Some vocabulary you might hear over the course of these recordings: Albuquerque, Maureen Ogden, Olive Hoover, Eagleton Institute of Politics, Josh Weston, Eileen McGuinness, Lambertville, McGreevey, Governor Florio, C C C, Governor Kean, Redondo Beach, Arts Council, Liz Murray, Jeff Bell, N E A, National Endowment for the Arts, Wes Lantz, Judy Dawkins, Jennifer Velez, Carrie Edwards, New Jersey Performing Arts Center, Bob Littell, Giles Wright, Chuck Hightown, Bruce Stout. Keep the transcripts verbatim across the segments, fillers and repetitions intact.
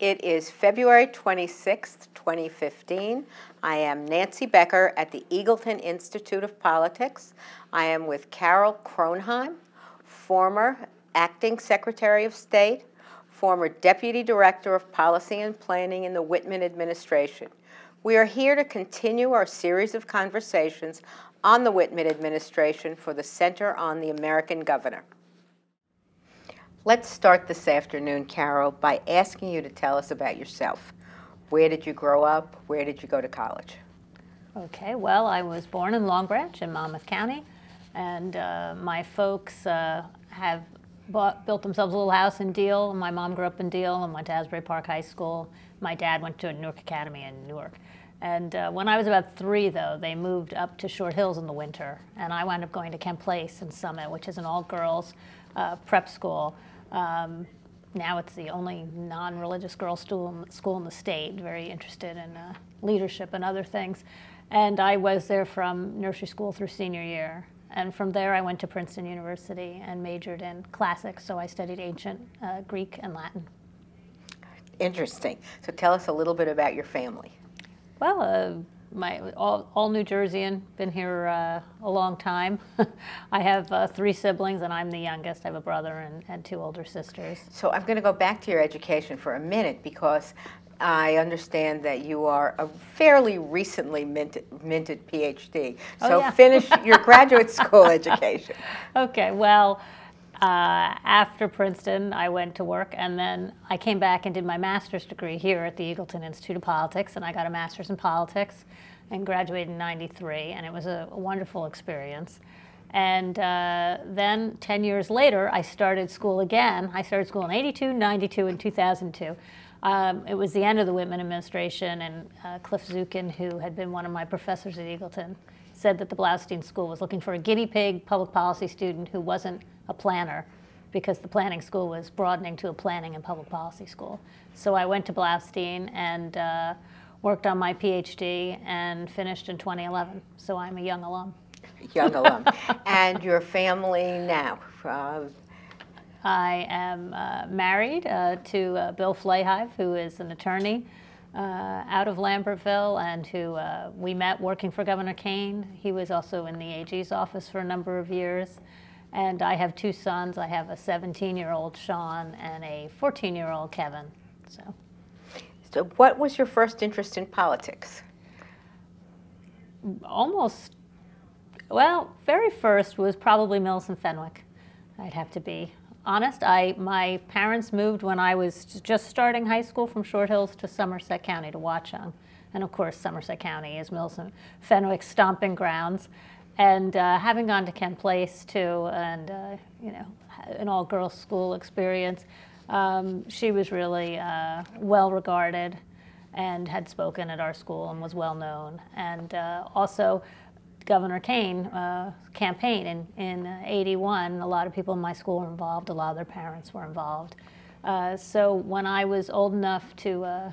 It is February twenty-sixth, twenty fifteen. I am Nancy Becker at the Eagleton Institute of Politics. I am with Carol Cronheim, former Acting Secretary of State, former Deputy Director of Policy and Planning in the Whitman Administration. We are here to continue our series of conversations on the Whitman Administration for the Center on the American Governor. Let's start this afternoon, Carol, by asking you to tell us about yourself. Where did you grow up? Where did you go to college? Okay, well, I was born in Long Branch in Monmouth County, and uh, my folks uh, have bought, built themselves a little house in Deal. My mom grew up in Deal and went to Asbury Park High School. My dad went to a Newark Academy in Newark. And uh, when I was about three, though, they moved up to Short Hills in the winter, and I wound up going to Kent Place in Summit, which is an all-girls uh, prep school. Um, now it's the only non-religious girls' school, school in the state, very interested in uh, leadership and other things. And I was there from nursery school through senior year. And from there I went to Princeton University and majored in classics, so I studied ancient uh, Greek and Latin. Interesting. So tell us a little bit about your family. Well, uh, my, all, all New Jerseyan, been here uh, a long time. I have uh, three siblings, and I'm the youngest. I have a brother and, and two older sisters. So I'm going to go back to your education for a minute, because I understand that you are a fairly recently minted, minted PhD. So oh, yeah. Finish your graduate school education. Okay, well, uh, after Princeton, I went to work, and then I came back and did my master's degree here at the Eagleton Institute of Politics, and I got a master's in politics and graduated in ninety-three, and it was a wonderful experience. And uh, then ten years later, I started school again. I started school in eighty-two, ninety-two, and two thousand two. Um, it was the end of the Whitman administration, and uh, Cliff Zukin, who had been one of my professors at Eagleton, said that the Blaustein School was looking for a guinea pig public policy student who wasn't a planner, because the planning school was broadening to a planning and public policy school. So I went to Blaustein and uh, worked on my PhD and finished in twenty eleven. So I'm a young alum. Young alum. And your family now? Uh, I am uh, married uh, to uh, Bill Flahive, who is an attorney uh, out of Lambertville, and who uh, we met working for Governor Kean. He was also in the A G's office for a number of years. And I have two sons. I have a seventeen-year-old Sean and a fourteen-year-old Kevin. So. So what was your first interest in politics? Almost, well, very first was probably Millicent Fenwick. I'd have to be honest. I, my parents moved when I was just starting high school from Short Hills to Somerset County, to Watchung. And of course, Somerset County is Millicent Fenwick's stomping grounds. And uh, having gone to Kent Place, too, and, uh, you know, an all-girls school experience, um, she was really uh, well-regarded and had spoken at our school and was well-known. And uh, also, Governor Kean uh, campaign in, in eighty-one, a lot of people in my school were involved, a lot of their parents were involved. Uh, so when I was old enough to, uh,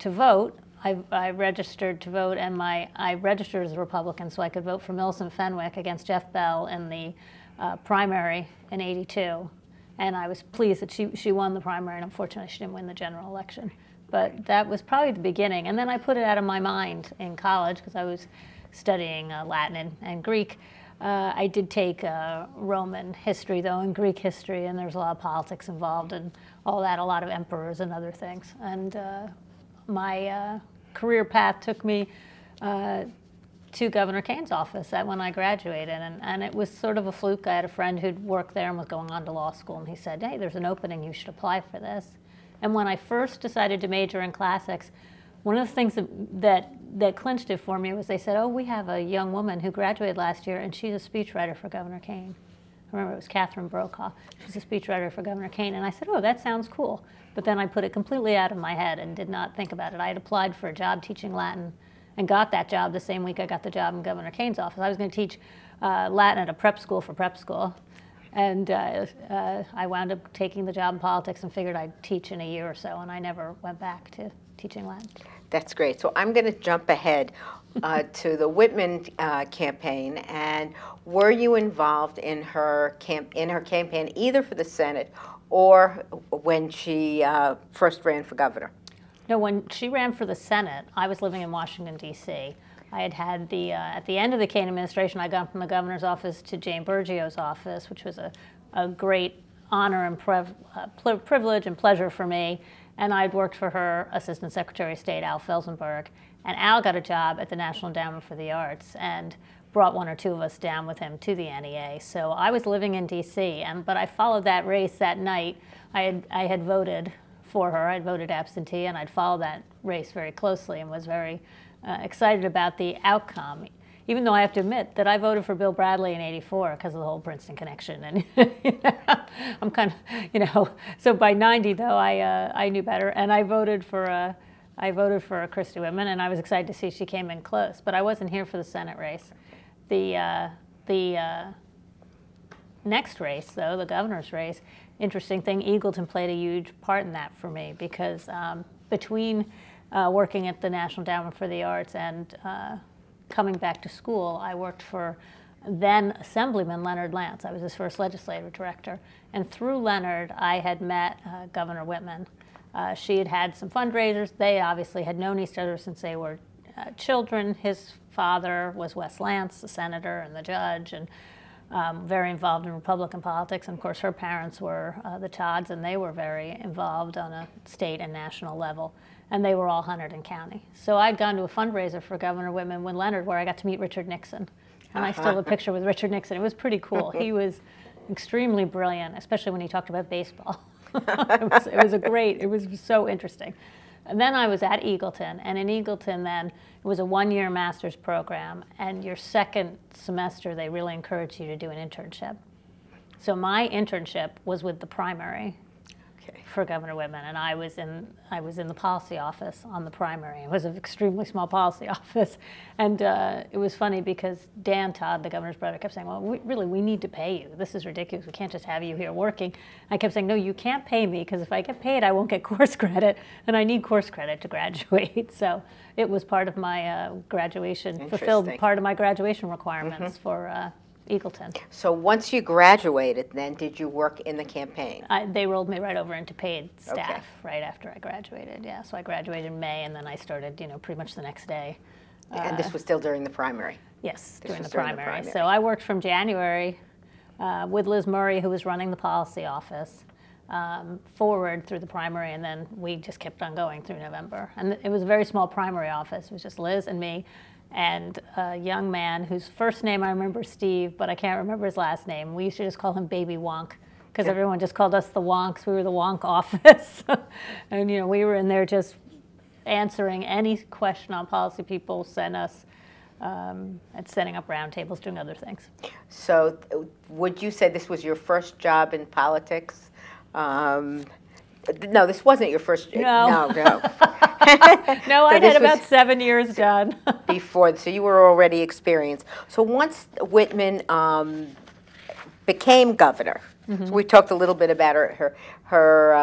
to vote, I, I registered to vote, and my, I registered as a Republican so I could vote for Millicent Fenwick against Jeff Bell in the uh, primary in eighty-two. And I was pleased that she, she won the primary, and unfortunately she didn't win the general election. But that was probably the beginning. And then I put it out of my mind in college, because I was studying uh, Latin and, and Greek. Uh, I did take uh, Roman history, though, and Greek history, and there's a lot of politics involved and all that, a lot of emperors and other things. And uh, my uh, career path took me uh, to Governor Kean's office when I graduated, and, and it was sort of a fluke. I had a friend who'd worked there and was going on to law school, and he said, hey, there's an opening, you should apply for this. And when I first decided to major in classics, one of the things that, that, that clinched it for me was they said, oh, we have a young woman who graduated last year, and she's a speechwriter for Governor Kean. I remember it was Catherine Brokaw. She's a speechwriter for Governor Kean. And I said, oh, that sounds cool. But then I put it completely out of my head and did not think about it. I had applied for a job teaching Latin and got that job the same week I got the job in Governor Kean's office. I was going to teach uh, Latin at a prep school for prep school. And uh, uh, I wound up taking the job in politics and figured I'd teach in a year or so, and I never went back to teaching Latin. That's great. So I'm going to jump ahead uh, to the Whitman uh, campaign. And were you involved in her camp in her campaign either for the Senate or when she uh, first ran for governor? No, when she ran for the Senate, I was living in Washington, D C I had had the, uh, at the end of the Kean administration, I got from the governor's office to Jane Bergio's office, which was a, a great honor and priv uh, privilege and pleasure for me. And I'd worked for her Assistant Secretary of State, Al Felsenberg. And Al got a job at the National Endowment for the Arts and brought one or two of us down with him to the N E A. So I was living in D C, and but I followed that race that night. I had, I had voted for her. I'd voted absentee, and I'd followed that race very closely and was very uh, excited about the outcome. Even though I have to admit that I voted for Bill Bradley in eighty-four because of the whole Princeton connection, and you know, I'm kind of, you know. So by ninety, though, I uh, I knew better, and I voted for uh, I voted for Christy Whitman, and I was excited to see she came in close. But I wasn't here for the Senate race. The uh, the uh, next race, though, the governor's race, interesting thing. Eagleton played a huge part in that for me because um, between uh, working at the National Endowment for the Arts and uh, coming back to school, I worked for then Assemblyman Leonard Lantz. I was his first legislative director. And through Leonard, I had met uh, Governor Whitman. Uh, she had had some fundraisers. They obviously had known each other since they were uh, children. His father was Wes Lantz, the senator and the judge, and um, very involved in Republican politics. And of course, her parents were uh, the Todds, and they were very involved on a state and national level. And they were all Hunterdon County. So I'd gone to a fundraiser for Governor Whitman with Leonard where I got to meet Richard Nixon. And I still have a picture with Richard Nixon. It was pretty cool. He was extremely brilliant, especially when he talked about baseball. it, was, it was a great, it was so interesting. And then I was at Eagleton. And in Eagleton then, it was a one-year master's program. And your second semester, they really encouraged you to do an internship. So my internship was with the primary for Governor Whitman, and I was in I was in the policy office on the primary. It was an extremely small policy office, and uh, it was funny because Dan Todd, the governor's brother, kept saying, "Well, we, really, we need to pay you. This is ridiculous. We can't just have you here working." I kept saying, "No, you can't pay me because if I get paid, I won't get course credit, and I need course credit to graduate." So it was part of my uh, graduation, fulfilled part of my graduation requirements mm-hmm. for. Uh, Eagleton. So once you graduated, then did you work in the campaign? I, they rolled me right over into paid staff okay. right after I graduated. Yeah, so I graduated in May, and then I started, you know, pretty much the next day. And uh, this was still during the primary. Yes, during the primary. during the primary. So I worked from January uh, with Liz Murray, who was running the policy office, um, forward through the primary, and then we just kept on going through November. And it was a very small primary office. It was just Liz and me. And a young man whose first name I remember is Steve, but I can't remember his last name. We used to just call him Baby Wonk because yeah. everyone just called us the Wonks. We were the Wonk office. And, you know, we were in there just answering any question on policy people sent us um, and setting up roundtables, doing other things. So would you say this was your first job in politics? Um, no, this wasn't your first. No, no. no. No, so I had about seven years done. Before, so you were already experienced. So once Whitman um, became governor, mm-hmm. so we talked a little bit about her, her, her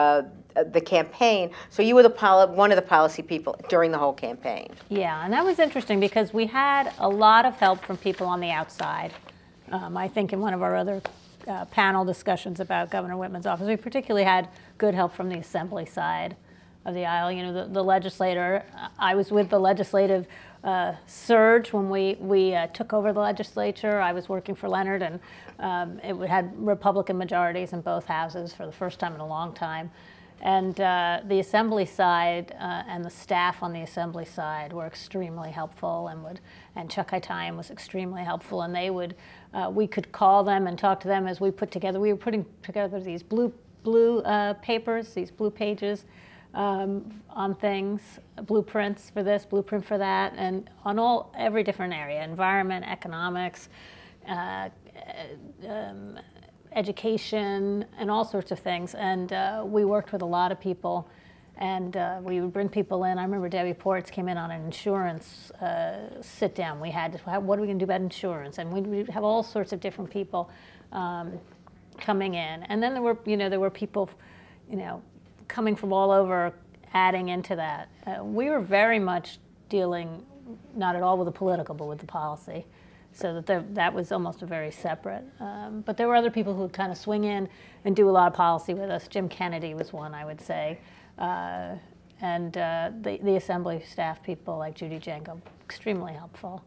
uh, the campaign. So you were the poli one of the policy people during the whole campaign. Yeah, and that was interesting because we had a lot of help from people on the outside. Um, I think in one of our other uh, panel discussions about Governor Whitman's office, we particularly had good help from the assembly side of the aisle, you know, the, the legislator. I was with the legislative uh, surge when we, we uh, took over the legislature. I was working for Leonard, and um, it had Republican majorities in both houses for the first time in a long time. And uh, the assembly side uh, and the staff on the assembly side were extremely helpful, and would, and Chuck Hightown was extremely helpful, and they would, uh, we could call them and talk to them as we put together, we were putting together these blue, blue uh, papers, these blue pages, Um, on things, blueprints for this, blueprint for that, and on all every different area, environment, economics, uh, um, education, and all sorts of things. And uh, we worked with a lot of people, and uh, we would bring people in. I remember Debbie Ports came in on an insurance uh, sit-down. We had, what are we going to do about insurance? And we would have all sorts of different people um, coming in. And then there were, you know, there were people, you know, coming from all over adding into that. Uh, we were very much dealing not at all with the political, but with the policy. So that there, that was almost a very separate. Um, but there were other people who would kind of swing in and do a lot of policy with us. Jim Kennedy was one, I would say. Uh, and uh, the, the assembly staff people like Judy Jango, extremely helpful.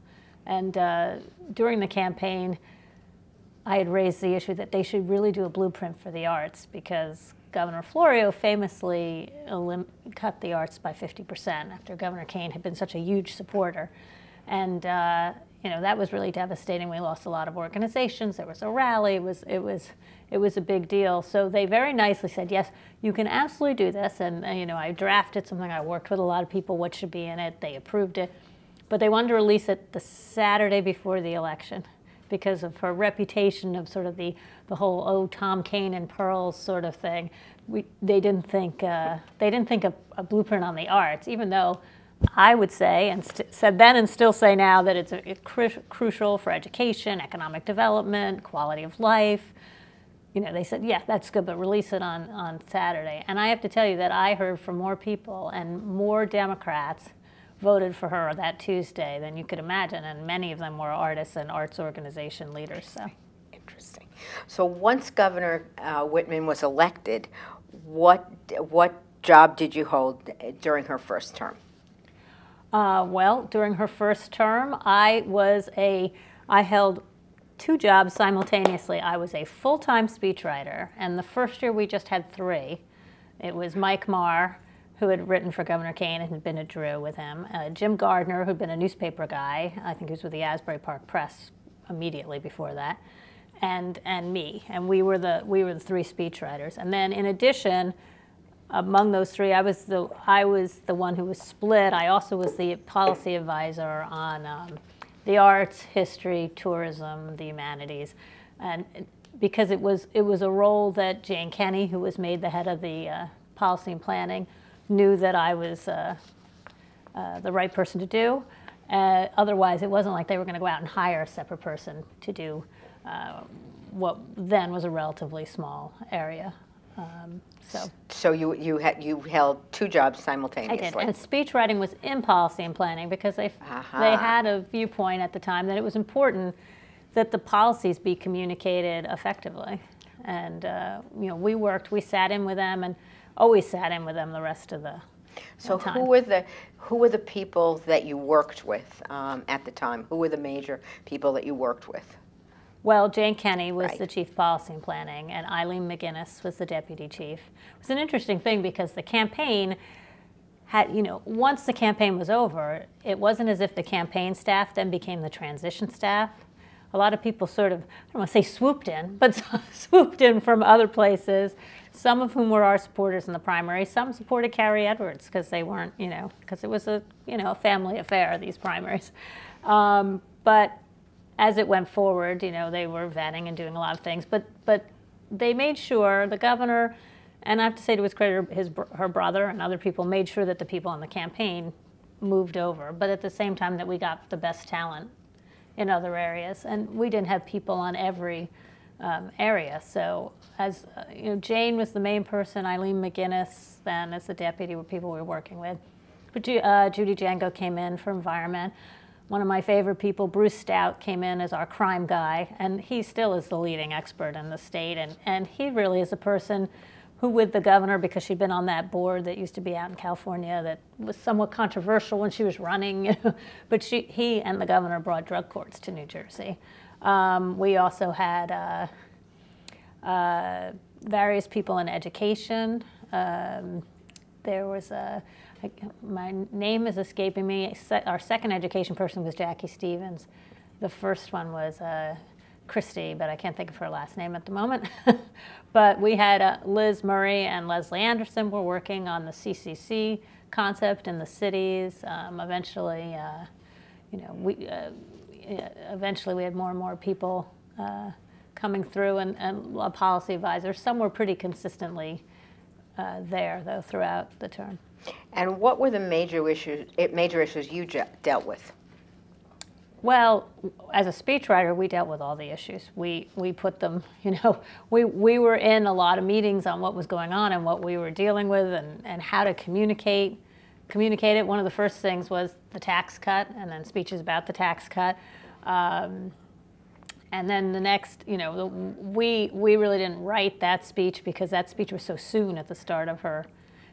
And uh, during the campaign, I had raised the issue that they should really do a blueprint for the arts, because Governor Florio famously cut the arts by fifty percent after Governor Kean had been such a huge supporter. And uh, you know, that was really devastating. We lost a lot of organizations. There was a rally. It was, it was, it was a big deal. So they very nicely said, yes, you can absolutely do this. And you know, I drafted something. I worked with a lot of people what should be in it. They approved it. But they wanted to release it the Saturday before the election, because of her reputation of sort of the, the whole, oh, Tom Kane and Pearls sort of thing. We, they didn't think, uh, they didn't think of a blueprint on the arts, even though I would say, and said then and still say now, that it's a, a cru crucial for education, economic development, quality of life. You know, they said, yeah, that's good, but release it on, on Saturday. And I have to tell you that I heard from more people, and more Democrats voted for her that Tuesday than you could imagine, and many of them were artists and arts organization leaders. So interesting. So once Governor uh, Whitman was elected, what what job did you hold during her first term? Uh, well, during her first term, I was a I held two jobs simultaneously. I was a full-time speechwriter, and the first year we just had three. It was Mike Marr, who had written for Governor Kean and had been at Drew with him, uh, Jim Gardner, who'd been a newspaper guy. I think he was with the Asbury Park Press immediately before that, and and me. And we were the we were the three speechwriters. And then in addition, among those three, I was the I was the one who was split. I also was the policy advisor on um, the arts, history, tourism, the humanities, and because it was it was a role that Jane Kenney, who was made the head of the uh, policy and planning, knew that I was uh, uh, the right person to do. Uh, otherwise, it wasn't like they were going to go out and hire a separate person to do uh, what then was a relatively small area. Um, so, so you you had you held two jobs simultaneously. I did, and speech writing was in policy and planning, because they uh-huh. they had a viewpoint at the time that it was important that the policies be communicated effectively. And uh, you know, we worked, we sat in with them, and always sat in with them the rest of the so time. who were the who were the people that you worked with um, at the time? Who were the major people that you worked with? Well, Jane Kenney was right. the chief policy and planning, and Eileen McGuinness was the deputy chief. It was an interesting thing, because the campaign had, you know, once the campaign was over, it wasn't as if the campaign staff then became the transition staff. A lot of people sort of, I don't want to say swooped in, but swooped in from other places, some of whom were our supporters in the primary. Some supported Carrie Edwards because they weren't, you know, because it was a, you know, a family affair, these primaries. Um, but as it went forward, you know, they were vetting and doing a lot of things. But but they made sure, the governor, and I have to say to his credit, his, her brother and other people made sure that the people on the campaign moved over, but at the same time that we got the best talent in other areas. And we didn't have people on every um, area. So as uh, you know, Jane was the main person, Eileen McGuinness then as the deputy were people we were working with. But uh, Judy Jango came in for environment. One of my favorite people, Bruce Stout, came in as our crime guy, and he still is the leading expert in the state. And, and he really is a person who, with the governor, because she'd been on that board that used to be out in California that was somewhat controversial when she was running, you know, but she, he and the governor brought drug courts to New Jersey. Um, we also had uh, uh, various people in education. Um, there was a, I, my name is escaping me, our second education person was Jackie Stevens. The first one was uh, Christy, but I can't think of her last name at the moment. But we had uh, Liz Murray and Leslie Anderson were working on the C C C concept in the cities. Um, eventually, uh, you know, we uh, eventually we had more and more people uh, coming through, and, and a policy advisor. Some were pretty consistently uh, there though throughout the term. And what were the major issues? Major issues you dealt with? Well, as a speechwriter, we dealt with all the issues. We, we put them, you know, we, we were in a lot of meetings on what was going on and what we were dealing with and, and how to communicate, communicate it. One of the first things was the tax cut and then speeches about the tax cut. Um, and then the next, you know, the, we, we really didn't write that speech because that speech was so soon at the start of her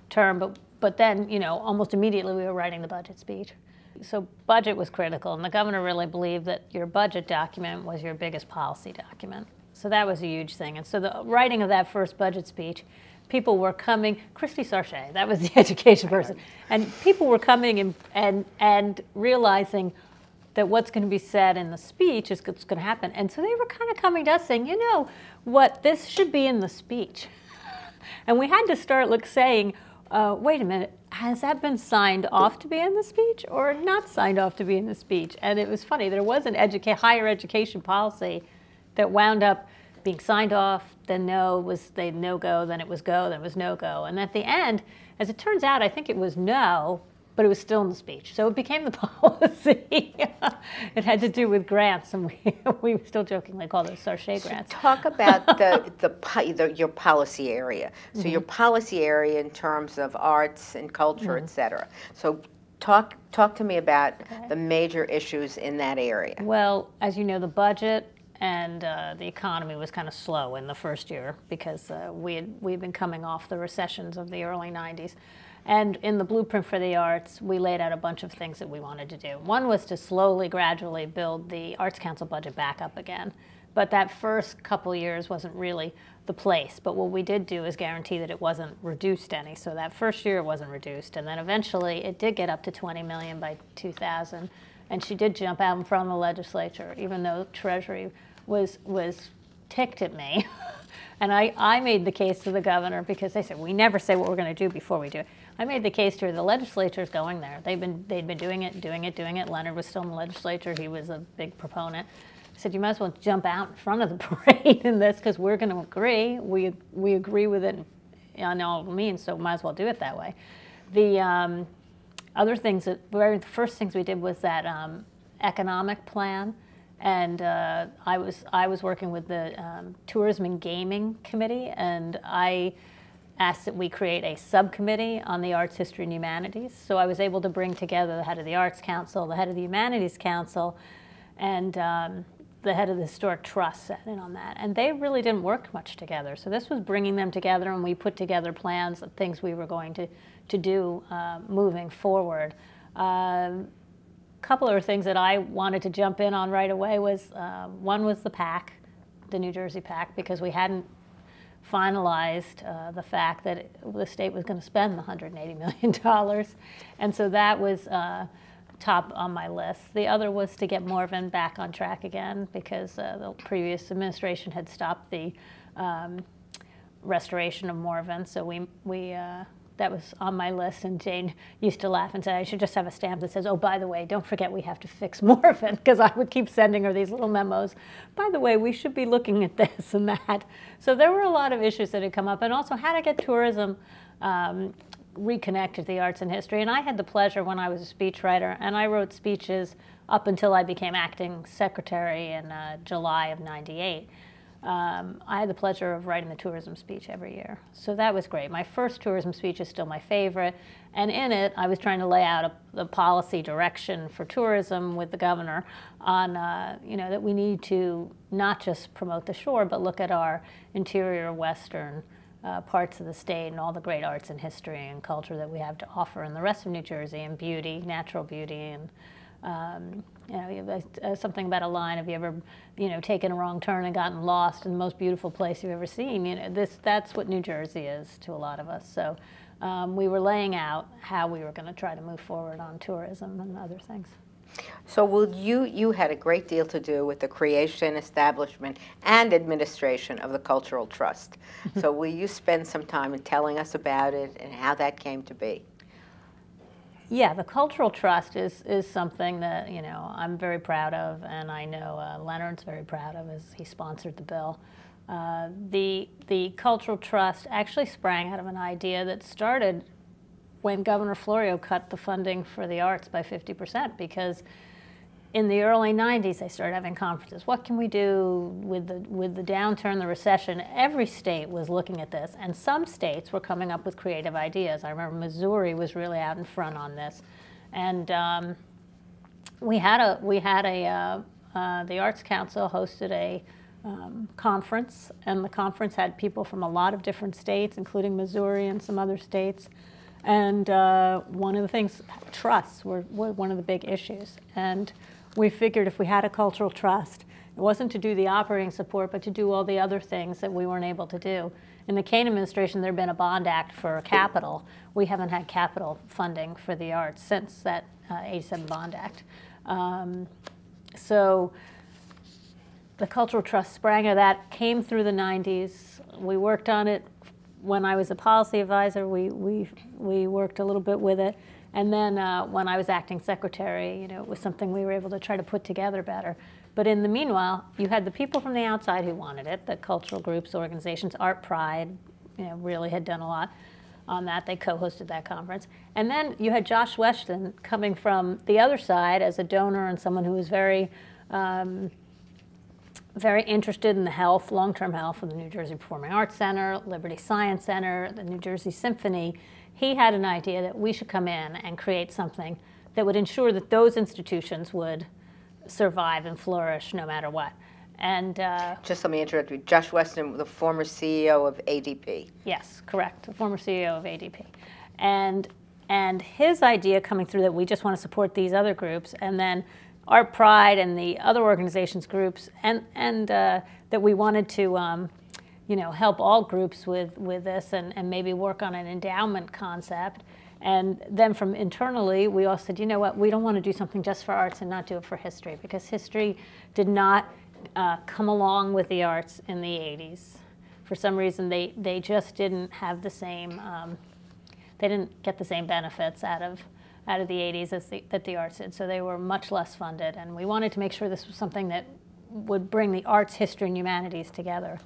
term. But, but then, you know, almost immediately we were writing the budget speech. So budget was critical, and the governor really believed that your budget document was your biggest policy document. So that was a huge thing. And so the writing of that first budget speech, people were coming, Christy Sarchet, that was the education person, and people were coming and, and, and realizing that what's going to be said in the speech is what's going to happen. And so they were kind of coming to us saying, you know, what, this should be in the speech. And we had to start like saying, Uh, wait a minute, has that been signed off to be in the speech or not signed off to be in the speech? And it was funny, there was an educa- higher education policy that wound up being signed off, then no, was they no-go, then it was go, then it was no-go. And at the end, as it turns out, I think it was no, but it was still in the speech. So it became the policy. It had to do with grants, and we, we still jokingly call those Sarchet grants. So talk about the, the, the, your policy area. So mm-hmm. your policy area in terms of arts and culture, mm-hmm. et cetera. So talk, talk to me about okay. the major issues in that area. Well, as you know, the budget and uh, the economy was kind of slow in the first year because uh, we had, we had been coming off the recessions of the early nineties. And in the blueprint for the arts, we laid out a bunch of things that we wanted to do. One was to slowly, gradually build the Arts Council budget back up again. But that first couple years wasn't really the place. But what we did do is guarantee that it wasn't reduced any. So that first year it wasn't reduced. And then eventually it did get up to twenty million dollars by two thousand. And she did jump out in front of the legislature, even though Treasury was, was ticked at me. And I, I made the case to the governor because they said, we never say what we're going to do before we do it. I made the case to her, the legislature's going there. They've been, they'd been doing it, doing it, doing it. Leonard was still in the legislature. He was a big proponent. I said, you might as well jump out in front of the parade in this because we're going to agree. We, we agree with it on all means, so might as well do it that way. The um, other things, that, very, the first things we did was that um, economic plan. And uh, I was I was working with the um, Tourism and Gaming Committee, and I asked that we create a subcommittee on the arts, history, and humanities. So I was able to bring together the head of the Arts Council, the head of the Humanities Council, and um, the head of the Historic Trust sat in on that. And they really didn't work much together. So this was bringing them together, and we put together plans of things we were going to, to do uh, moving forward. Um, couple of things that I wanted to jump in on right away was, uh, one was the PAC, the New Jersey PAC, because we hadn't finalized uh, the fact that it, the state was going to spend the one hundred eighty million dollars. And so that was uh, top on my list. The other was to get Morven back on track again, because uh, the previous administration had stopped the um, restoration of Morven, so we, we uh, that was on my list, and Jane used to laugh and say, I should just have a stamp that says, oh, by the way, don't forget we have to fix Morven, because I would keep sending her these little memos. By the way, we should be looking at this and that. So there were a lot of issues that had come up, and also how to get tourism um, reconnected to the arts and history. And I had the pleasure when I was a speechwriter, and I wrote speeches up until I became acting secretary in uh, July of ninety-eight. Um, I had the pleasure of writing the tourism speech every year. So that was great. My first tourism speech is still my favorite. And in it, I was trying to lay out a, the policy direction for tourism with the governor on, uh, you know, that we need to not just promote the shore, but look at our interior western uh, parts of the state and all the great arts and history and culture that we have to offer in the rest of New Jersey, and beauty, natural beauty, and Um, you know, something about a line, have you ever, you know, taken a wrong turn and gotten lost in the most beautiful place you've ever seen? You know, this, that's what New Jersey is to a lot of us. So um, we were laying out how we were going to try to move forward on tourism and other things. So will you, you had a great deal to do with the creation, establishment, and administration of the Cultural Trust. So will you spend some time in telling us about it and how that came to be? Yeah, the Cultural Trust is, is something that, you know, I'm very proud of, and I know uh, Leonard's very proud of, as he sponsored the bill. Uh, the, the Cultural Trust actually sprang out of an idea that started when Governor Florio cut the funding for the arts by fifty percent, because in the early nineties, they started having conferences. What can we do with the, with the downturn, the recession? Every state was looking at this, and some states were coming up with creative ideas. I remember Missouri was really out in front on this. And um, we had a, we had a uh, uh, the Arts Council hosted a um, conference, and the conference had people from a lot of different states, including Missouri and some other states. And uh, one of the things, trusts were, were one of the big issues. And we figured if we had a cultural trust, it wasn't to do the operating support, but to do all the other things that we weren't able to do. In the Kean administration, there had been a bond act for capital. We haven't had capital funding for the arts since that uh, eighty-seven Bond Act. Um, so the Cultural Trust sprang out of that, came through the nineties. We worked on it. When I was a policy advisor, we, we, we worked a little bit with it. And then uh, when I was acting secretary, you know, it was something we were able to try to put together better. But in the meanwhile, you had the people from the outside who wanted it, the cultural groups, organizations, Art Pride, you know, really had done a lot on that. They co-hosted that conference. And then you had Josh Weston coming from the other side as a donor and someone who was very, um, very interested in the health, long-term health of the New Jersey Performing Arts Center, Liberty Science Center, the New Jersey Symphony. He had an idea that we should come in and create something that would ensure that those institutions would survive and flourish no matter what. And uh, just let me interrupt you. Josh Weston, the former C E O of A D P. Yes, correct. The former C E O of A D P, and and his idea coming through that we just want to support these other groups, and then Art Pride and the other organizations groups, and and uh, that we wanted to, um, you know, help all groups with with this, and and maybe work on an endowment concept. And then from internally, we all said, you know what, we don't want to do something just for arts and not do it for history, because history did not uh, come along with the arts in the eighties. For some reason, they, they just didn't have the same, um, they didn't get the same benefits out of, out of the eighties as the, that the arts did. So they were much less funded. And we wanted to make sure this was something that would bring the arts, history, and humanities together.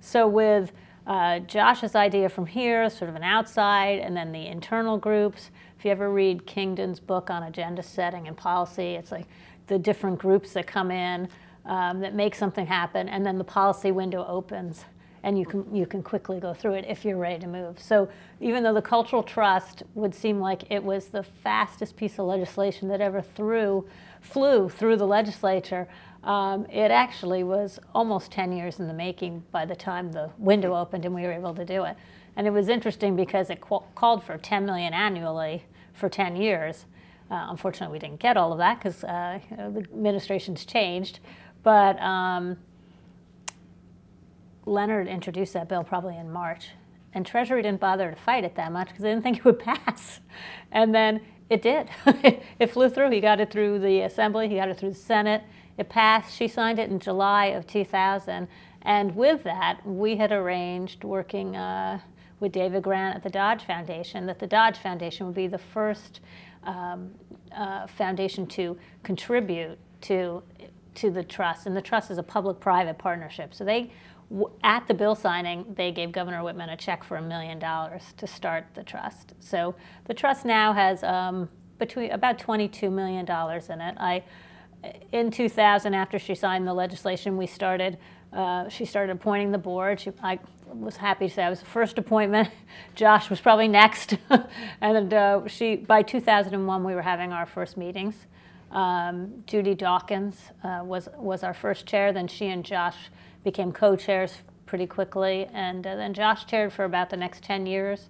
So with Uh, Josh's idea from here, sort of an outside, and then the internal groups. If you ever read Kingdon's book on agenda setting and policy, it's like the different groups that come in um, that make something happen, and then the policy window opens, and you can, you can quickly go through it if you're ready to move. So even though the Cultural Trust would seem like it was the fastest piece of legislation that ever threw, flew through the legislature, Um, it actually was almost ten years in the making by the time the window opened and we were able to do it. And it was interesting because it qu called for ten million dollars annually for ten years. Uh, unfortunately, we didn't get all of that because uh, you know, the administration's changed. But um, Leonard introduced that bill probably in March. And Treasury didn't bother to fight it that much because they didn't think it would pass. And then it did. It flew through. He got it through the Assembly. He got it through the Senate. It passed. She signed it in July of two thousand. And with that, we had arranged, working uh, with David Grant at the Dodge Foundation, that the Dodge Foundation would be the first um, uh, foundation to contribute to, to the trust. And the trust is a public-private partnership. So they, at the bill signing, they gave Governor Whitman a check for a million dollars to start the trust. So the trust now has um, between about twenty-two million dollars in it. I, In two thousand, after she signed the legislation, we started, uh, she started appointing the board. She, I was happy to say I was the first appointment. Josh was probably next. And uh, she, by two thousand one, we were having our first meetings. Um, Judy Dawkins uh, was, was our first chair. Then she and Josh became co-chairs pretty quickly. And uh, then Josh chaired for about the next ten years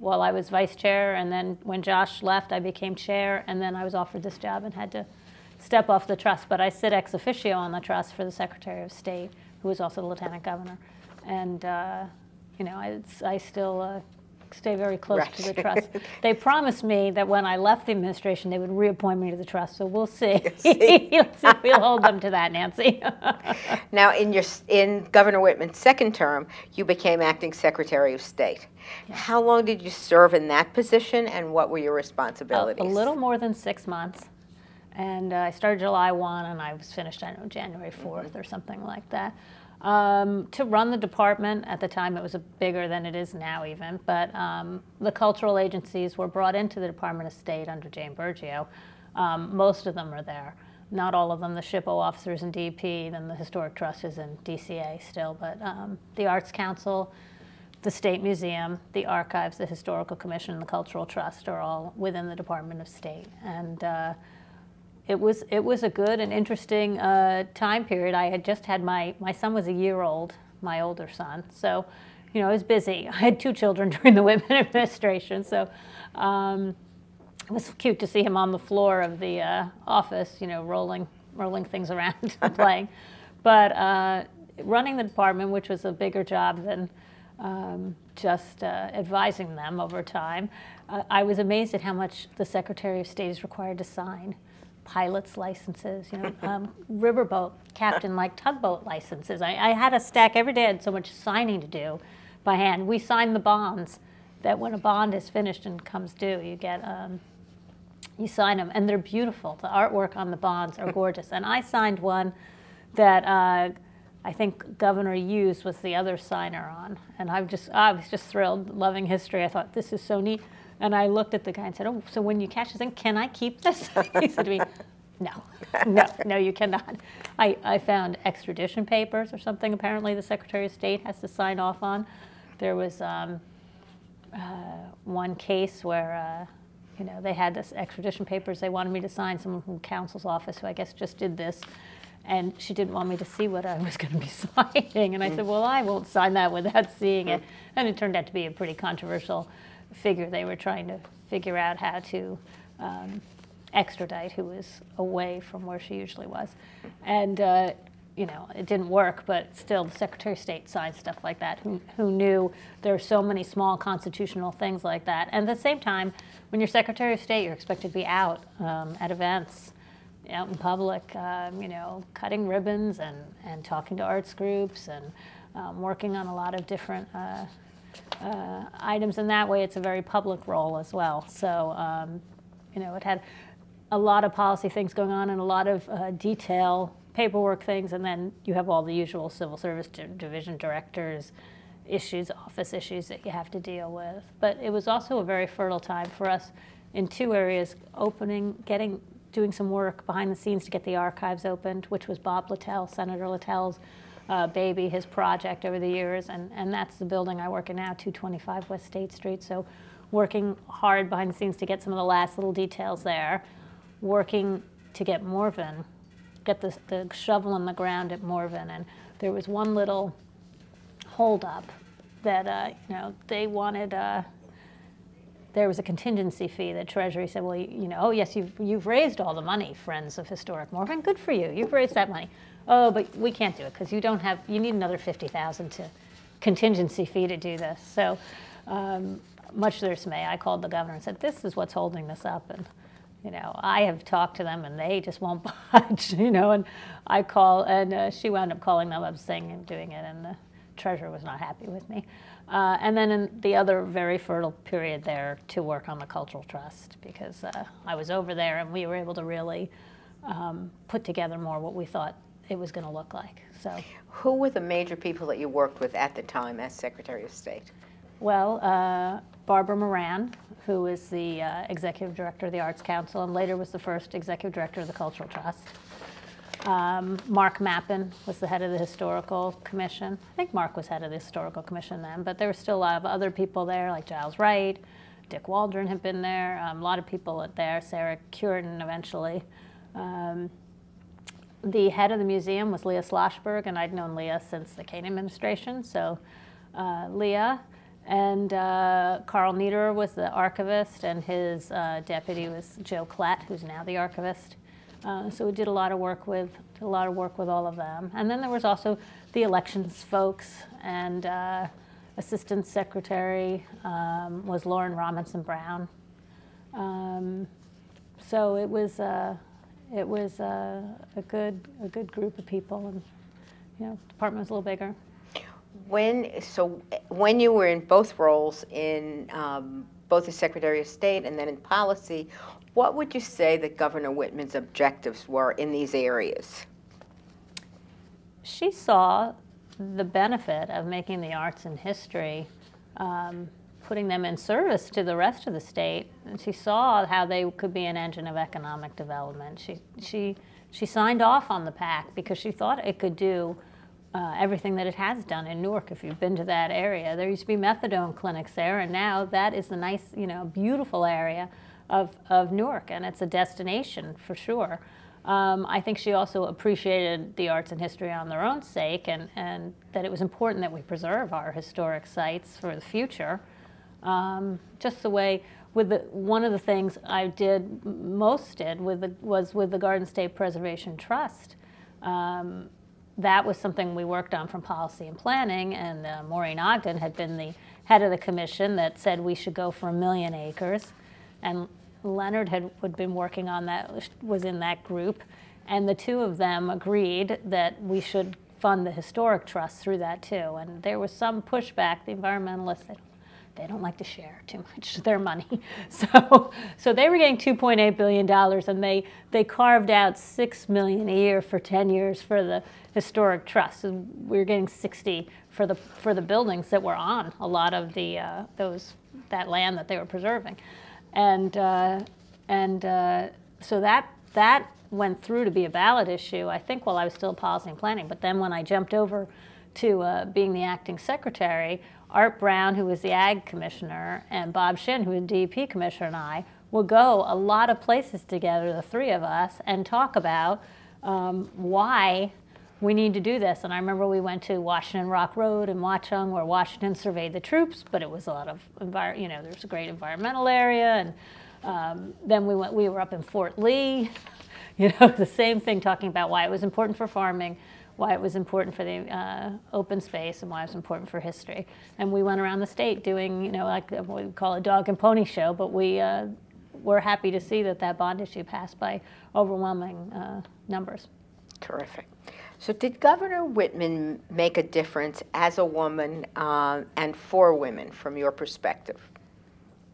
while I was vice chair. And then when Josh left, I became chair. And then I was offered this job and had to step off the trust, but I sit ex officio on the trust for the Secretary of State, who is also the Lieutenant Governor, and uh, you know I, I still uh, stay very close right. to the trust. They promised me that when I left the administration, they would reappoint me to the trust. So we'll see. see. We'll hold them to that, Nancy. Now, in your in Governor Whitman's second term, you became acting Secretary of State. Yeah. How long did you serve in that position, and what were your responsibilities? Uh, a little more than six months. And uh, I started July first, and I was finished, I don't know, January fourth or something like that. Um, to run the department, at the time it was a bigger than it is now even, but um, the cultural agencies were brought into the Department of State under Jane Bergio. Um, most of them are there. not all of them, the SHPO officers in D E P, then the Historic Trust is in D C A still, but um, the Arts Council, the State Museum, the Archives, the Historical Commission, and the Cultural Trust are all within the Department of State. And uh, it was it was a good and interesting uh, time period. I had just had my, my son was a year old, my older son. So, you know, it was busy. I had two children during the Whitman administration. So um, it was cute to see him on the floor of the uh, office, you know, rolling, rolling things around and playing. But uh, running the department, which was a bigger job than Um, just uh, advising them over time. Uh, I was amazed at how much the Secretary of State is required to sign. Pilot's licenses, you know, um, riverboat, captain, like tugboat licenses. I, I had a stack every day. I had so much signing to do by hand. We signed the bonds that when a bond is finished and comes due, you get, um, you sign them. And they're beautiful. The artwork on the bonds are gorgeous. And I signed one that uh, I think Governor Hughes was the other signer on, and I just I was just thrilled, loving history. I thought, this is so neat, and I looked at the guy and said, oh, so when you catch this thing, can I keep this? He said to me, no, no, no, you cannot. I, I found extradition papers or something apparently the Secretary of State has to sign off on. There was um, uh, one case where uh, you know, they had this extradition papers they wanted me to sign, someone from counsel's office who I guess just did this. And she didn't want me to see what I was going to be signing. And I said, well, I won't sign that without seeing it. And it turned out to be a pretty controversial figure. They were trying to figure out how to um, extradite who was away from where she usually was. And, uh, you know, it didn't work. But still, the Secretary of State signed stuff like that. Who, who knew there are so many small constitutional things like that. And at the same time, when you're Secretary of State, you're expected to be out um, at events, out in public, um, you know, cutting ribbons and, and talking to arts groups and um, working on a lot of different uh, uh, items. And that way, it's a very public role as well. So, um, you know, it had a lot of policy things going on and a lot of uh, detail, paperwork things. And then you have all the usual civil service di- division directors, issues, office issues that you have to deal with. But it was also a very fertile time for us in two areas, opening, getting, doing some work behind the scenes to get the archives opened, which was Bob Littell, Senator Littell's uh, baby, his project over the years. And, and that's the building I work in now, two twenty-five West State Street. So working hard behind the scenes to get some of the last little details there, working to get Morven, get the, the shovel in the ground at Morven. And there was one little holdup that, uh, you know, they wanted... Uh, There was a contingency fee that Treasury said, well, you, you know, oh, yes, you've, you've raised all the money, Friends of Historic Morven. Good for you. You've raised that money. Oh, but we can't do it because you don't have, you need another fifty thousand dollars to contingency fee to do this. So um, much to their dismay, I called the governor and said, this is what's holding this up. And, you know, I have talked to them and they just won't budge, you know. And I call, and uh, she wound up calling them up, saying and doing it. And the treasurer was not happy with me. Uh, and then in the other very fertile period there to work on the Cultural Trust, because uh, I was over there and we were able to really um, put together more what we thought it was going to look like. So, who were the major people that you worked with at the time as Secretary of State? Well, uh, Barbara Moran, who is the uh, Executive Director of the Arts Council and later was the first Executive Director of the Cultural Trust. Um, Mark Mappin was the head of the Historical Commission. I think Mark was head of the Historical Commission then, but there were still a lot of other people there, like Giles Wright, Dick Waldron had been there, um, a lot of people there, Sarah Curtin eventually. Um, the head of the museum was Leah Sloshberg, and I'd known Leah since the Kean administration, so uh, Leah. And uh, Carl Niederer was the archivist, and his uh, deputy was Joe Klett, who's now the archivist. Uh, so we did a lot of work with a lot of work with all of them, and then there was also the elections folks, and uh, assistant secretary um, was Lauren Robinson Brown. Um, so it was uh, it was uh, a good a good group of people, and you know, the department was a little bigger. When so when you were in both roles in um, both the Secretary of State and then in policy, what would you say that Governor Whitman's objectives were in these areas? She saw the benefit of making the arts and history um, putting them in service to the rest of the state. And she saw how they could be an engine of economic development. She, she, she signed off on the PAC because she thought it could do uh, everything that it has done in Newark, if you've been to that area. There used to be methadone clinics there, and now that is the nice, you know, beautiful area of, of Newark, and it's a destination for sure. Um, I think she also appreciated the arts and history on their own sake, and, and that it was important that we preserve our historic sites for the future. Um, just the way, with the, one of the things I did, most did, with the, was with the Garden State Preservation Trust. Um, that was something we worked on from policy and planning, and uh, Maureen Ogden had been the head of the commission that said we should go for a million acres. And Leonard had, had been working on that, was in that group, and the two of them agreed that we should fund the historic trust through that too. And there was some pushback. The environmentalists, they don't, they don't like to share too much their money. So, so they were getting two point eight billion dollars, and they, they carved out six million dollars a year for ten years for the historic trust. So we were getting sixty for the, for the buildings that were on a lot of the, uh, those, that land that they were preserving. And, uh, and uh, so that, that went through to be a ballot issue, I think, while I was still policy and planning. But then when I jumped over to uh, being the acting secretary, Art Brown, who was the Ag Commissioner, and Bob Shin, who was the D E P Commissioner, and I would go a lot of places together, the three of us, and talk about um, why we need to do this. And I remember we went to Washington Rock Road in Watchung, where Washington surveyed the troops, but it was a lot of, envir you know, there's a great environmental area. And um, then we went, we were up in Fort Lee, you know, the same thing, talking about why it was important for farming, why it was important for the uh, open space, and why it was important for history. And we went around the state doing, you know, like what we call a dog and pony show, but we uh, were happy to see that that bond issue passed by overwhelming uh, numbers. Terrific. So did Governor Whitman make a difference as a woman uh, and for women from your perspective?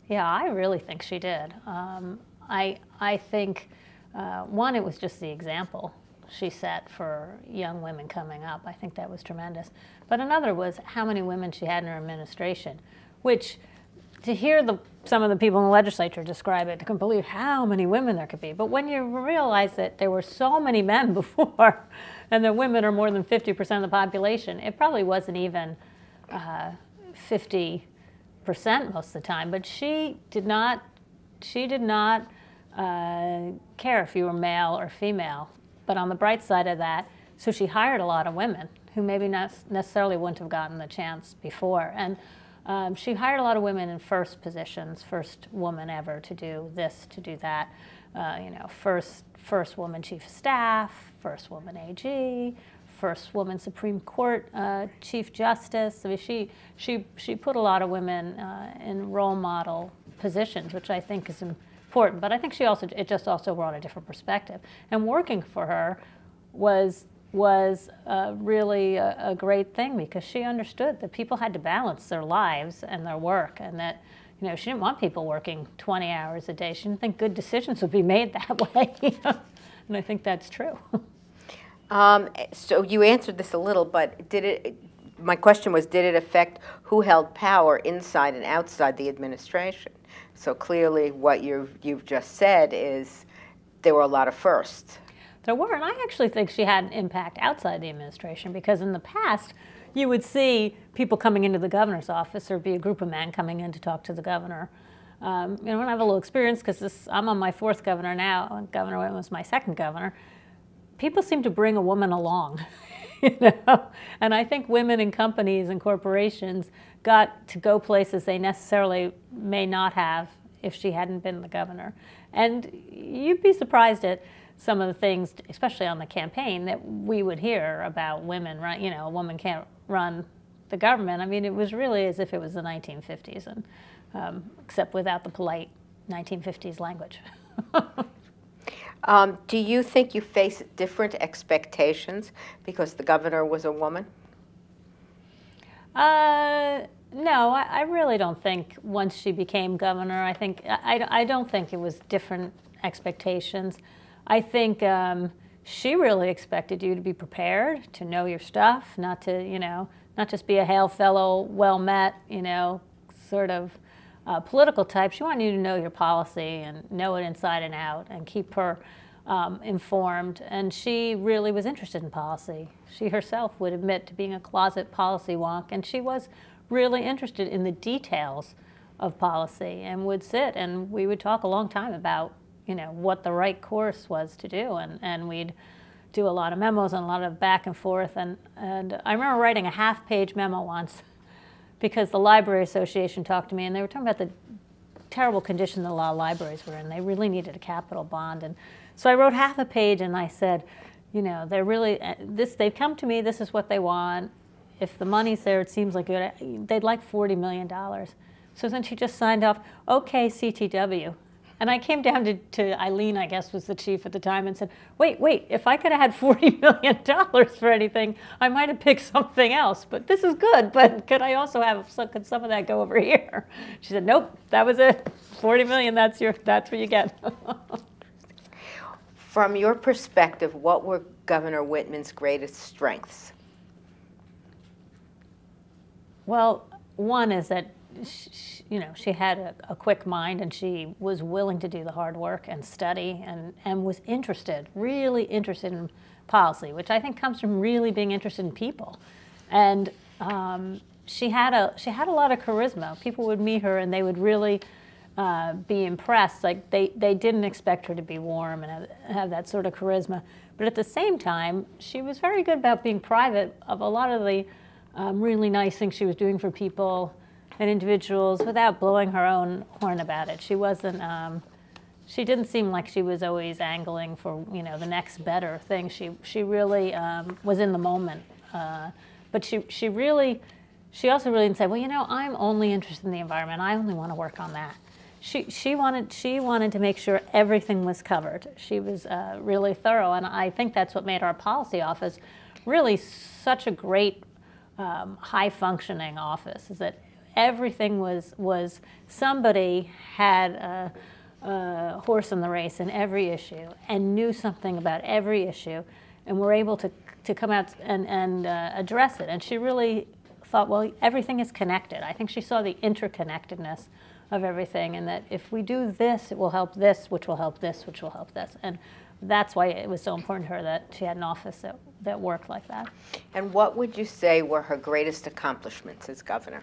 Yeah, I really think she did. Um, I, I think, uh, one, it was just the example she set for young women coming up. I think that was tremendous. But another was how many women she had in her administration, which to hear the, some of the people in the legislature describe it, I couldn't believe how many women there could be. But when you realize that there were so many men before, and that women are more than fifty percent of the population, it probably wasn't even uh, fifty percent most of the time. But she did not, she did not uh, care if you were male or female. But on the bright side of that, so she hired a lot of women who maybe not necessarily wouldn't have gotten the chance before. And Um, she hired a lot of women in first positions, first woman ever to do this, to do that, uh, you know, first, first woman chief of staff, first woman A G, first woman Supreme Court uh, Chief Justice. I mean, she, she, she put a lot of women uh, in role model positions, which I think is important. But I think she also, it just also brought a different perspective. And working for her was, was uh, really a, a great thing, because she understood that people had to balance their lives and their work, and that, you know, she didn't want people working twenty hours a day. She didn't think good decisions would be made that way. And I think that's true. Um, so you answered this a little, but did it, my question was, did it affect who held power inside and outside the administration? So clearly what you've, you've just said is there were a lot of firsts. There were, and I actually think she had an impact outside the administration, because in the past, you would see people coming into the governor's office, or be a group of men coming in to talk to the governor. Um, you know, I have a little experience, because I'm on my fourth governor now. Governor Whitman was my second governor. People seem to bring a woman along, you know? And I think women in companies and corporations got to go places they necessarily may not have if she hadn't been the governor. And you'd be surprised at some of the things, especially on the campaign, that we would hear about women, run, you know, a woman can't run the government. I mean, it was really as if it was the nineteen fifties, and um, except without the polite nineteen fifties language. um, do you think you face different expectations because the governor was a woman? Uh, no, I, I really don't think once she became governor, I think, I, I don't think it was different expectations. I think um, she really expected you to be prepared, to know your stuff, not to, you know, not just be a hail fellow, well met, you know, sort of uh, political type. She wanted you to know your policy and know it inside and out and keep her um, informed. And she really was interested in policy. She herself would admit to being a closet policy wonk, and she was really interested in the details of policy and would sit and we would talk a long time about, you know, what the right course was to do, and, and we'd do a lot of memos and a lot of back and forth. And, and I remember writing a half-page memo once because the Library Association talked to me and they were talking about the terrible condition that a lot of libraries were in. They really needed a capital bond. And so I wrote half a page and I said, you know, they're really, this, they've come to me, this is what they want. If the money's there, it seems like good. They'd like forty million dollars. So then she just signed off, okay, C T W. And I came down to, to Eileen, I guess, was the chief at the time, and said, wait, wait, if I could have had forty million dollars for anything, I might have picked something else. But this is good, but could I also have, could some of that go over here? She said, nope, that was it. forty million, that's your, that's what you get. From your perspective, what were Governor Whitman's greatest strengths? Well, one is that She, you know, she had a, a quick mind and she was willing to do the hard work and study and, and was interested, really interested in policy, which I think comes from really being interested in people. And um, she had a she had a lot of charisma. People would meet her and they would really uh, be impressed. Like they, they didn't expect her to be warm and have, have that sort of charisma. But at the same time, she was very good about being private of a lot of the um, really nice things she was doing for people and individuals without blowing her own horn about it. She wasn't, um, she didn't seem like she was always angling for, you know, the next better thing. She, she really um, was in the moment. Uh, but she, she really, she also really didn't say, well, you know, I'm only interested in the environment. I only want to work on that. She, she, wanted, she wanted to make sure everything was covered. She was uh, really thorough, and I think that's what made our policy office really such a great, um, high-functioning office, is that everything was, was somebody had a, a horse in the race in every issue and knew something about every issue and were able to, to come out and, and uh, address it. And she really thought, well, everything is connected. I think she saw the interconnectedness of everything and that if we do this, it will help this, which will help this, which will help this. And that's why it was so important to her that she had an office that, that worked like that. And what would you say were her greatest accomplishments as governor?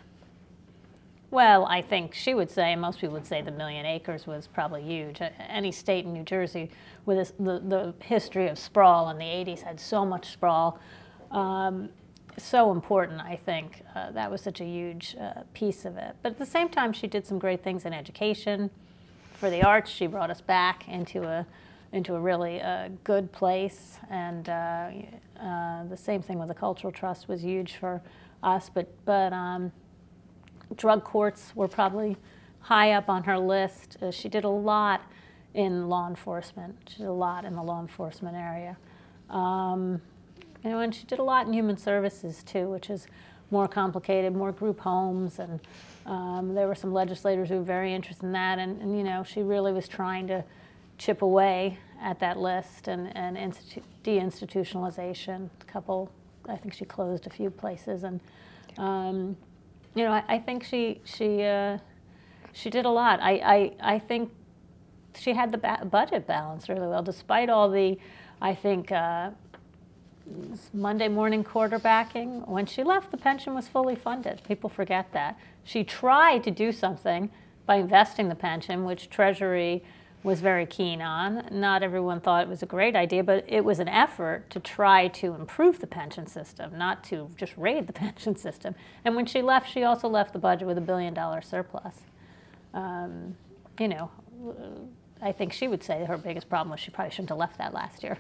Well, I think she would say, most people would say the million acres was probably huge. Any state in New Jersey with this, the, the history of sprawl in the eighties had so much sprawl. Um, so important, I think. Uh, that was such a huge uh, piece of it. But at the same time, she did some great things in education. For the arts, she brought us back into a, into a really uh, good place. And uh, uh, the same thing with the Cultural Trust was huge for us. But, but um, drug courts were probably high up on her list. Uh, she did a lot in law enforcement. She did a lot in the law enforcement area. Um, you know, and she did a lot in human services, too, which is more complicated, more group homes. And um, there were some legislators who were very interested in that. And, and, you know, she really was trying to chip away at that list and, and institu deinstitutionalization. A couple, I think she closed a few places. And. Um, You know, I, I think she she uh, she did a lot. I, I I think she had the ba budget balance really well, despite all the, I think, uh, Monday morning quarterbacking. When she left, the pension was fully funded. People forget that. She tried to do something by investing the pension, which Treasury was very keen on. Not everyone thought it was a great idea, but it was an effort to try to improve the pension system, not to just raid the pension system. And when she left, she also left the budget with a billion dollar surplus. Um, you know, I think she would say her biggest problem was she probably shouldn't have left that last year.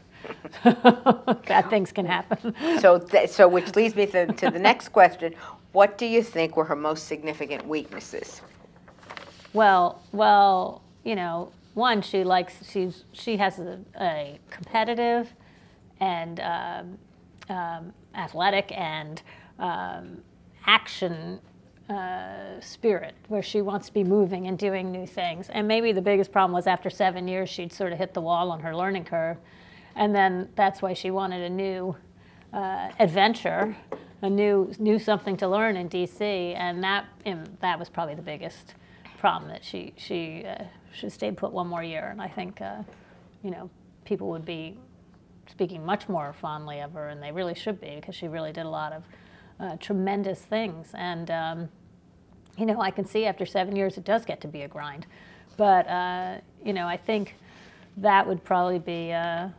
Bad things can happen. So, th so which leads me to, to the next question. What do you think were her most significant weaknesses? Well, well, you know, one, she likes, she's, she has a, a competitive and um, um, athletic and um, action uh, spirit, where she wants to be moving and doing new things. And maybe the biggest problem was after seven years, she'd sort of hit the wall on her learning curve. And then that's why she wanted a new uh, adventure, a new, new something to learn in D C. And that, that was probably the biggest problem that she she uh, she stayed put one more year, and I think uh, you know, people would be speaking much more fondly of her, and they really should be, because she really did a lot of uh, tremendous things. And um, you know, I can see after seven years it does get to be a grind, but uh, you know, I think that would probably be uh,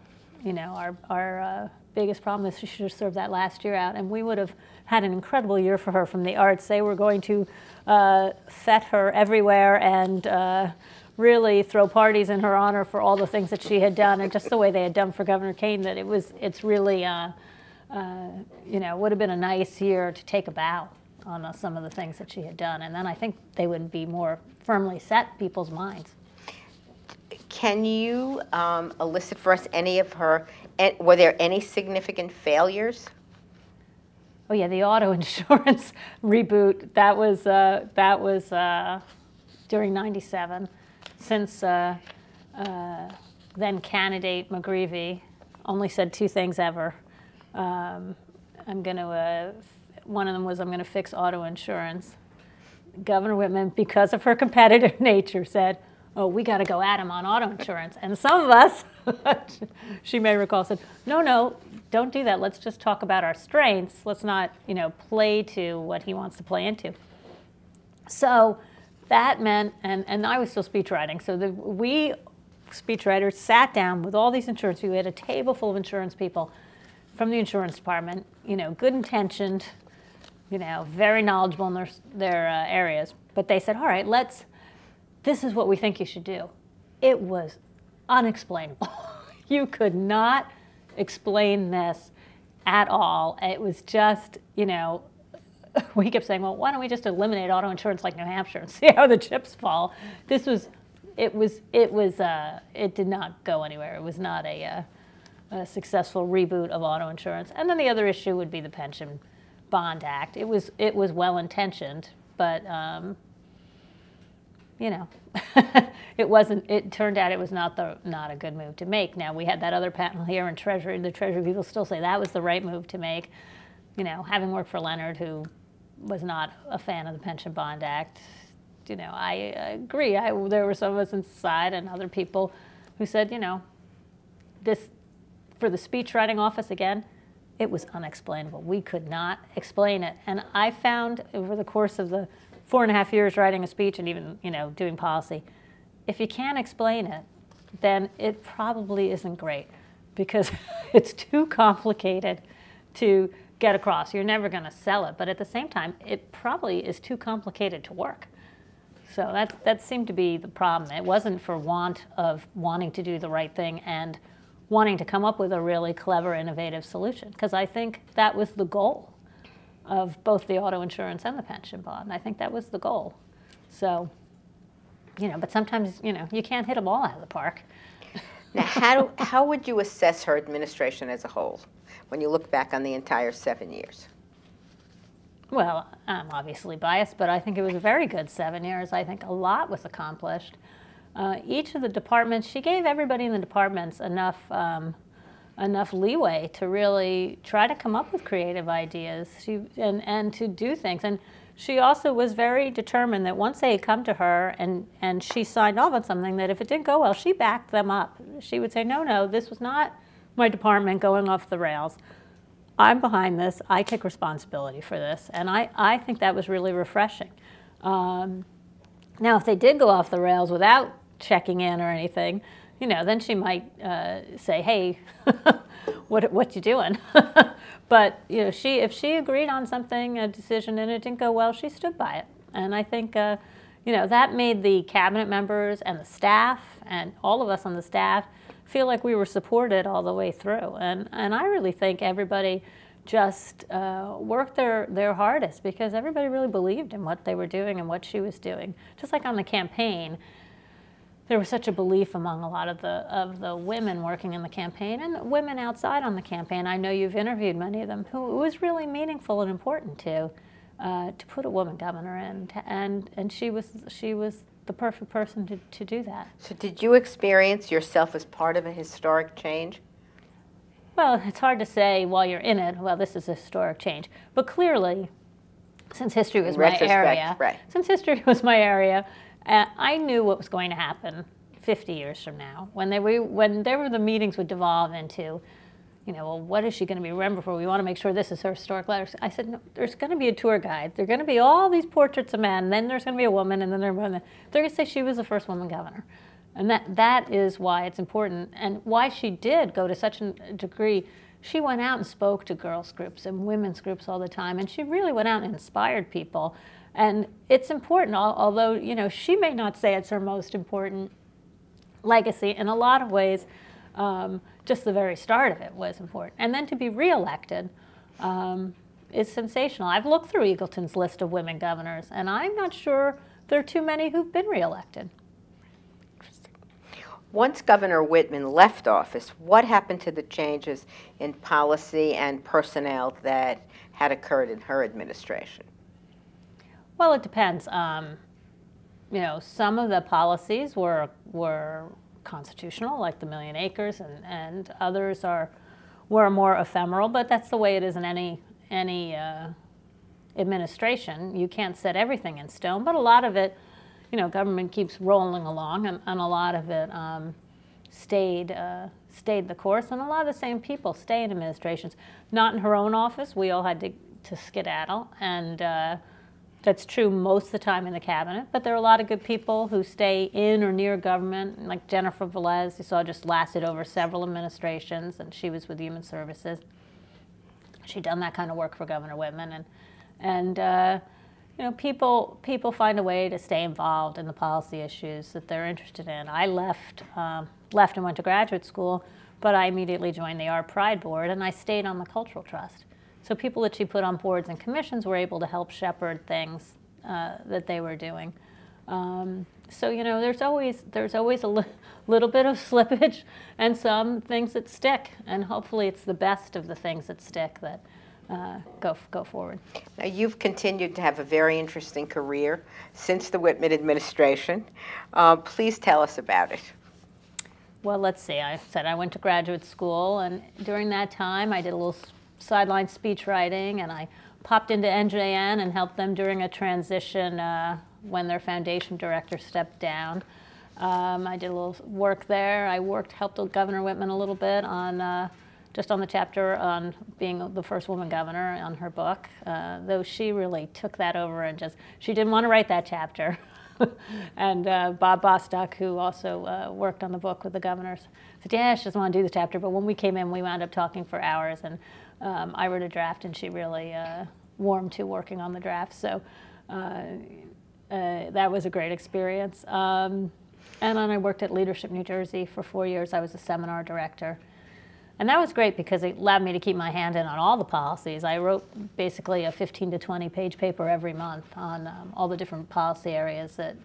you know, our our. Uh, biggest problem is she should have served that last year out, and we would have had an incredible year for her from the arts. They were going to uh, fet her everywhere and uh, really throw parties in her honor for all the things that she had done, and just the way they had done for Governor Kean, that it was, it's really, uh, uh, you know, would have been a nice year to take a bow on uh, some of the things that she had done, and then I think they would be more firmly set in people's minds. Can you um, elicit for us any of her, and were there any significant failures? Oh yeah, the auto insurance reboot, that was, uh, that was uh, during ninety-seven. Since uh, uh, then candidate McGreevey only said two things ever. Um, I'm gonna, uh, one of them was, I'm gonna fix auto insurance. Governor Whitman, because of her competitive nature, said, oh, we got to go at him on auto insurance. And some of us, she may recall, said, no, no, don't do that. Let's just talk about our strengths. Let's not, you know, play to what he wants to play into. So that meant, and, and I was still speechwriting, so the, we speechwriters sat down with all these insurance people. We had a table full of insurance people from the insurance department, you know, good-intentioned, you know, very knowledgeable in their, their uh, areas. But they said, all right, let's, this is what we think you should do. It was unexplainable. You could not explain this at all. It was just, you know, we kept saying, well, why don't we just eliminate auto insurance like New Hampshire and see how the chips fall? This was, it was, it was, uh, it did not go anywhere. It was not a, uh, a successful reboot of auto insurance. And then the other issue would be the Pension Bond Act. It was, it was well-intentioned, but, um, you know, it wasn't, it turned out it was not the, not a good move to make. Now, we had that other panel here, and Treasury, the Treasury people still say that was the right move to make. You know, having worked for Leonard, who was not a fan of the Pension Bond Act, you know, I agree. I, there were some of us inside and other people who said, you know, this, for the speechwriting office again, it was unexplainable. We could not explain it. And I found over the course of the four and a half years writing a speech and even, you know, doing policy, if you can't explain it, then it probably isn't great, because it's too complicated to get across. You're never going to sell it, but at the same time, it probably is too complicated to work. So that, that seemed to be the problem. It wasn't for want of wanting to do the right thing and wanting to come up with a really clever, innovative solution, because I think that was the goal of both the auto insurance and the pension bond. I think that was the goal. So, you know, but sometimes, you know, you can't hit them all out of the park. Now, how, do, how would you assess her administration as a whole when you look back on the entire seven years? Well, I'm obviously biased, but I think it was a very good seven years. I think a lot was accomplished. Uh, each of the departments, she gave everybody in the departments enough um, enough leeway to really try to come up with creative ideas she, and, and to do things. And she also was very determined that once they had come to her and, and she signed off on something, that if it didn't go well, she backed them up. She would say, no, no, this was not my department going off the rails. I'm behind this. I take responsibility for this. And I, I think that was really refreshing. Um, now, if they did go off the rails without checking in or anything, you know, then she might uh, say, "Hey, what what you doing?" But you know, she if she agreed on something, a decision, and it didn't go well, she stood by it. And I think, uh, you know, that made the cabinet members and the staff and all of us on the staff feel like we were supported all the way through. And and I really think everybody just uh, worked their their hardest, because everybody really believed in what they were doing and what she was doing. Just like on the campaign. There was such a belief among a lot of the of the women working in the campaign and the women outside on the campaign. I know you've interviewed many of them, who it was really meaningful and important to uh, to put a woman governor in, and and she was she was the perfect person to to do that. So did you experience yourself as part of a historic change? Well, it's hard to say while you're in it. Well, this is a historic change, but clearly, since history was my area, right. since history was my area. Uh, I knew what was going to happen fifty years from now, when they were, when there were the meetings would devolve into, you know, well, what is she going to be remembered for? We want to make sure this is her historic letters. I said, no, there's going to be a tour guide. There are going to be all these portraits of men, and then there's going to be a woman, and then they're going to say she was the first woman governor. And that, that is why it's important, and why she did go to such a degree. She went out and spoke to girls' groups and women's groups all the time, and she really went out and inspired people. And it's important, although, you know, she may not say it's her most important legacy. In a lot of ways, um, just the very start of it was important. And then to be reelected um, is sensational. I've looked through Eagleton's list of women governors, and I'm not sure there are too many who've been reelected. Once Governor Whitman left office, what happened to the changes in policy and personnel that had occurred in her administration? Well, it depends. Um, you know, some of the policies were were constitutional, like the Million Acres, and, and others are were more ephemeral. But that's the way it is in any any uh, administration. You can't set everything in stone, but a lot of it, you know, government keeps rolling along, and, and a lot of it um, stayed uh, stayed the course. And a lot of the same people stay in administrations. Not in her own office. We all had to to skedaddle, and. Uh, That's true most of the time in the cabinet, but there are a lot of good people who stay in or near government, like Jennifer Velez, you saw just lasted over several administrations, and she was with Human Services. She'd done that kind of work for Governor Whitman, and and uh, you know, people people find a way to stay involved in the policy issues that they're interested in. I left um, left and went to graduate school, but I immediately joined the Art Pride board, and I stayed on the Cultural Trust. So people that she put on boards and commissions were able to help shepherd things uh, that they were doing. Um, so, you know, there's always, there's always a li little bit of slippage and some things that stick. And hopefully it's the best of the things that stick that uh, go, go forward. Now, you've continued to have a very interesting career since the Whitman administration. Uh, please tell us about it. Well, let's see. I said I went to graduate school, and during that time I did a little sideline speech writing, and I popped into N J N and helped them during a transition uh, when their foundation director stepped down. Um, I did a little work there. I worked, helped Governor Whitman a little bit on uh, just on the chapter on being the first woman governor on her book, uh, though she really took that over and just, she didn't want to write that chapter. And uh, Bob Bostock, who also uh, worked on the book with the governors, said, yeah, she doesn't want to do the chapter. But when we came in, we wound up talking for hours, and um, I wrote a draft, and she really uh, warmed to working on the draft. So uh, uh, that was a great experience. Um, and then I worked at Leadership New Jersey for four years. I was a seminar director. And that was great because it allowed me to keep my hand in on all the policies. I wrote basically a fifteen to twenty page paper every month on um, all the different policy areas that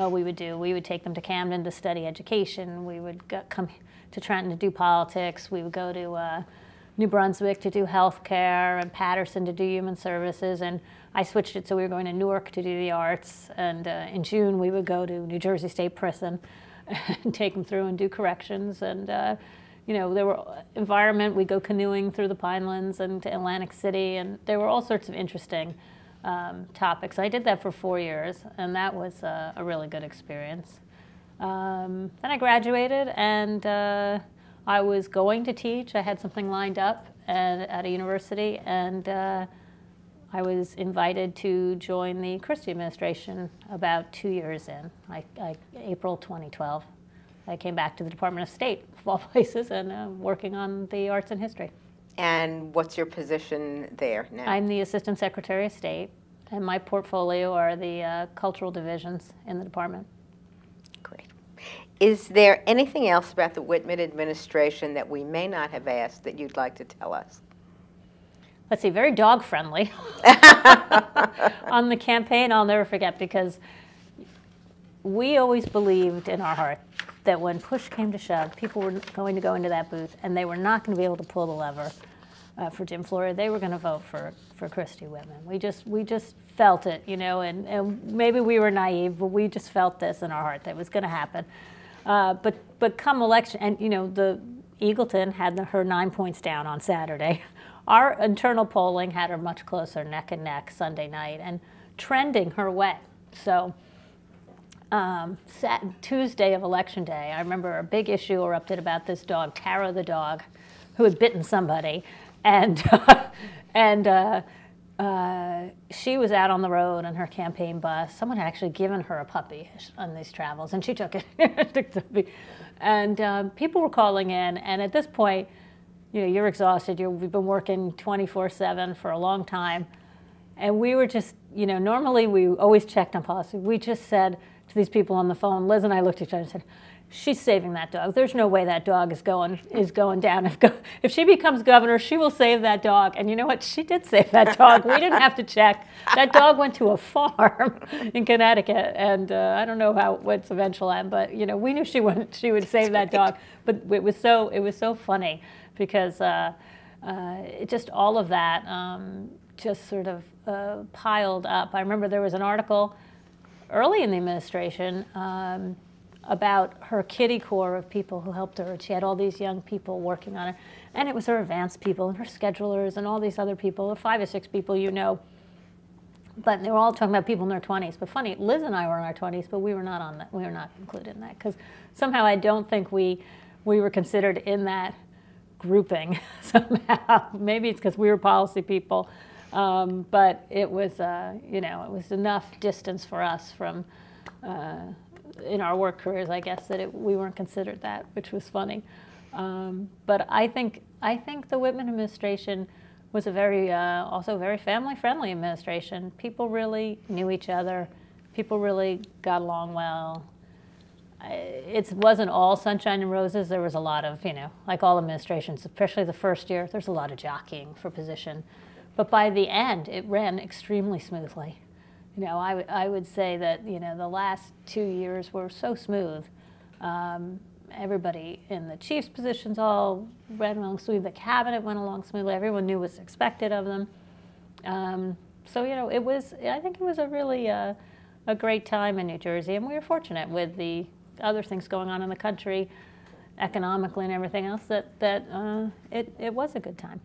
uh, we would do. We would take them to Camden to study education. We would go, come to Trenton to do politics. We would go to uh, New Brunswick to do health care, and Patterson to do human services. And I switched it, so we were going to Newark to do the arts. And uh, in June, we would go to New Jersey State Prison and take them through and do corrections. And uh, you know, there were environment, we go canoeing through the Pinelands and to Atlantic City, and there were all sorts of interesting um, topics. I did that for four years, and that was a, a really good experience. Um, then I graduated, and uh, I was going to teach. I had something lined up at, at a university, and uh, I was invited to join the Christie administration about two years in, I, I, April twenty twelve. I came back to the Department of State, of all places, and uh, working on the arts and history. And what's your position there now? I'm the Assistant Secretary of State, and my portfolio are the uh, cultural divisions in the department. Great. Is there anything else about the Whitman administration that we may not have asked that you'd like to tell us? Let's see, very dog-friendly. On the campaign, I'll never forget, because we always believed in our heart that when push came to shove, people were going to go into that booth, and they were not going to be able to pull the lever uh, for Jim Florio. They were going to vote for, for Christie Whitman. We just, we just felt it, you know, and, and maybe we were naive, but we just felt this in our heart that it was going to happen. Uh, but, but come election, and, you know, the Eagleton had the, her nine points down on Saturday. Our internal polling had her much closer, neck and neck, Sunday night, and trending her way. So um, sat Tuesday of Election Day, I remember a big issue erupted about this dog, Tara the dog, who had bitten somebody. And, uh, and uh, uh, she was out on the road on her campaign bus. Someone had actually given her a puppy on these travels, and she took it. And um, people were calling in, and at this point, you know, you're exhausted. You're, we've been working twenty-four seven for a long time. And we were just, you know, normally we always checked on policy. We just said to these people on the phone, Liz and I looked at each other and said, she's saving that dog. There's no way that dog is going is going down. If, go, if she becomes governor, she will save that dog. And you know what? She did save that dog. We didn't have to check. That dog went to a farm in Connecticut. And uh, I don't know how what's eventual end, but, you know, we knew she would, she would save that dog. But it was so, it was so funny because uh, uh, it just all of that um, just sort of uh, piled up. I remember there was an article early in the administration um, about her kitty corps of people who helped her. And she had all these young people working on it. And it was her advanced people and her schedulers and all these other people, five or six people you know. But they were all talking about people in their twenties. But funny, Liz and I were in our twenties, but we were not on that. We were not included in that. Because somehow I don't think we, we were considered in that grouping somehow. Maybe it's because we were policy people. Um, but it was, uh, you know, it was enough distance for us from... Uh, in our work careers, I guess, that it, we weren't considered that, which was funny. Um, but I think I think the Whitman administration was a very, uh, also very family-friendly administration. People really knew each other. People really got along well. It wasn't all sunshine and roses. There was a lot of, you know, like all administrations, especially the first year, there's a lot of jockeying for position. But by the end, it ran extremely smoothly. You know, I, I would say that, you know, the last two years were so smooth. Um, everybody in the chief's positions all went along smoothly. The cabinet went along smoothly. Everyone knew what was expected of them. Um, so, you know, it was, I think it was a really uh, a great time in New Jersey. And we were fortunate with the other things going on in the country, economically and everything else, that, that uh, it, it was a good time.